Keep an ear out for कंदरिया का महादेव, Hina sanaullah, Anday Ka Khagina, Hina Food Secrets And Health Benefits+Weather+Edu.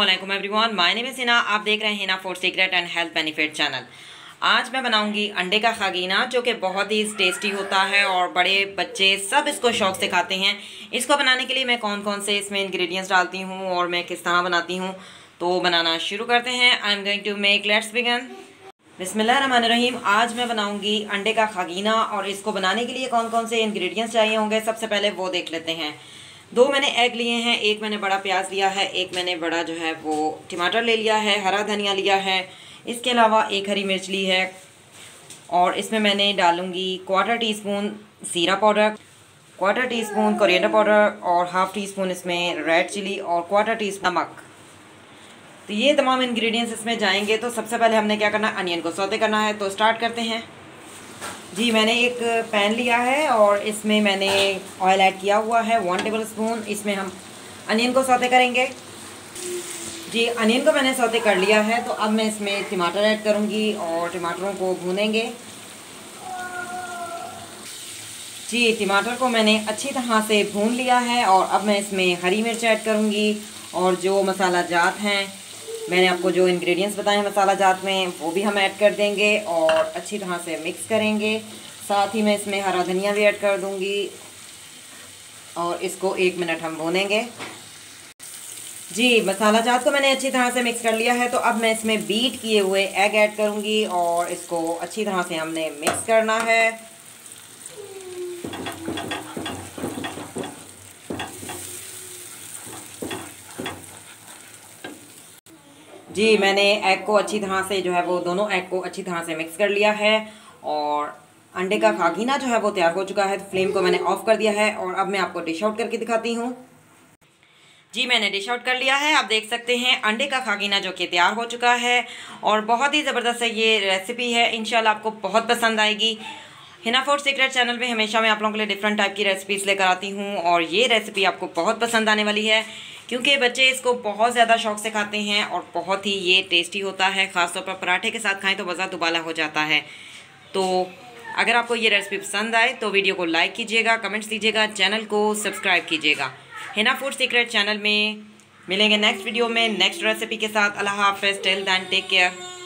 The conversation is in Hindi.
अस्सलामुअलैकुम everyone, my name is Hina. आप देख रहे हैं Hina food secret and health benefit channel. आज मैं बनाऊंगी अंडे का खागीना, जो कि बहुत ही टेस्टी होता है और बड़े बच्चे सब इसको शौक से खाते हैं। इसको बनाने के लिए मैं कौन कौन से इसमें इंग्रेडिएंट्स डालती हूँ और मैं किस तरह बनाती हूँ, तो बनाना शुरू करते हैं। I am going to make, let's begin. बिस्मिल्लाहिर्रहमानिर्रहीम। आज मैं बनाऊंगी अंडे का खागीना और इसको बनाने के लिए कौन कौन से इंग्रेडिएंट्स चाहिए होंगे, सबसे पहले वो देख लेते हैं। 2 मैंने एग लिए हैं, 1 मैंने बड़ा प्याज लिया है, 1 मैंने बड़ा जो है वो टमाटर ले लिया है, हरा धनिया लिया है, इसके अलावा 1 हरी मिर्च ली है। और इसमें मैंने डालूंगी 1/4 टीस्पून ज़ीरा पाउडर, 1/4 टीस्पून कोरिएंडर पाउडर और 1/2 टीस्पून इसमें रेड चिली और 1/4 टीस्पून नमक। तो ये तमाम इंग्रेडिएंट्स इसमें जाएंगे। तो सबसे पहले हमने क्या करना है, अनियन को सौते करना है। तो स्टार्ट करते हैं जी। मैंने एक पैन लिया है और इसमें मैंने ऑयल ऐड किया हुआ है 1 टेबलस्पून। इसमें हम अनियन को सौते करेंगे जी। अनियन को मैंने सौते कर लिया है, तो अब मैं इसमें टमाटर ऐड करूँगी और टमाटरों को भूनेंगे जी। टमाटर को मैंने अच्छी तरह से भून लिया है और अब मैं इसमें हरी मिर्च ऐड करूँगी और जो मसाला जात हैं, मैंने आपको जो इंग्रेडिएंट्स बताए हैं मसाला जात में, वो भी हम ऐड कर देंगे और अच्छी तरह से मिक्स करेंगे। साथ ही मैं इसमें हरा धनिया भी ऐड कर दूंगी और इसको 1 मिनट हम भूनेंगे जी। मसाला जात को मैंने अच्छी तरह से मिक्स कर लिया है, तो अब मैं इसमें बीट किए हुए एग ऐड करूंगी और इसको अच्छी तरह से हमने मिक्स करना है। जी मैंने एग को अच्छी तरह से जो है वो दोनों एग को अच्छी तरह से मिक्स कर लिया है और अंडे का खागीना जो है वो तैयार हो चुका है। तो फ्लेम को मैंने ऑफ कर दिया है और अब मैं आपको डिश आउट करके दिखाती हूँ जी। मैंने डिश आउट कर लिया है, आप देख सकते हैं अंडे का खागीना जो कि तैयार हो चुका है और बहुत ही ज़बरदस्त ये रेसिपी है। इंशाल्लाह आपको बहुत पसंद आएगी। हिना फूड सीक्रेट चैनल पे हमेशा मैं आप लोगों के लिए डिफरेंट टाइप की रेसिपीज़ लेकर आती हूँ और ये रेसिपी आपको बहुत पसंद आने वाली है, क्योंकि बच्चे इसको बहुत ज़्यादा शौक से खाते हैं और बहुत ही ये टेस्टी होता है। ख़ासतौर पर पराठे के साथ खाएं तो मज़ा दुबाला हो जाता है। तो अगर आपको ये रेसिपी पसंद आए तो वीडियो को लाइक कीजिएगा, कमेंट्स दीजिएगा, चैनल को सब्सक्राइब कीजिएगा। हिना फूड सीक्रेट चैनल में मिलेंगे नेक्स्ट वीडियो में नेक्स्ट रेसिपी के साथ। अल्लाह हाफ़िज़, टिल देन टेक केयर।